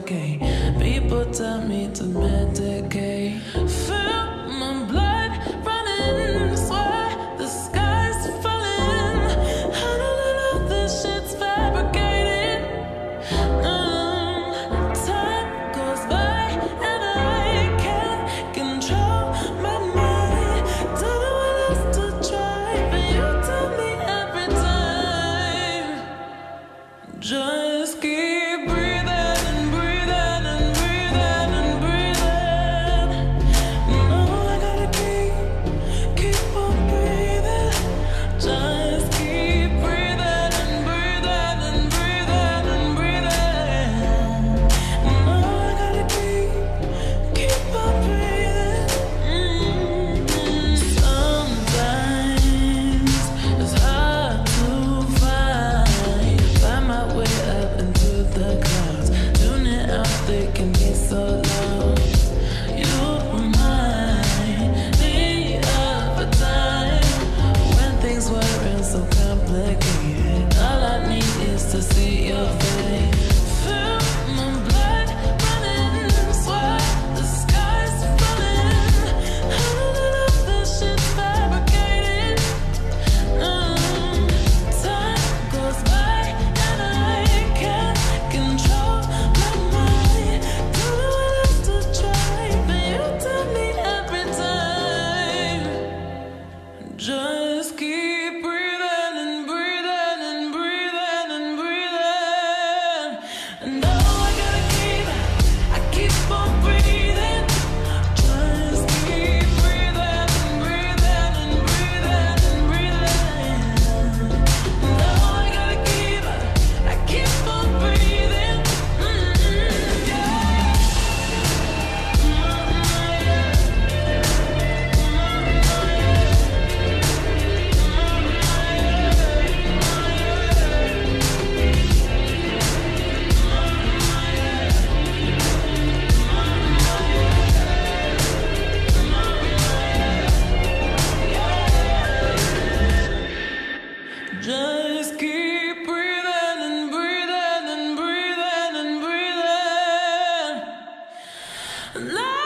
medicate. People tell me to medicate. Feel my blood running, swear the sky's falling. I don't know, this shit's fabricated. Time goes by and I can't control my mind. Don't know what else to try, but you tell me every time. Just keep. Just keep breathing and breathing and breathing and breathing.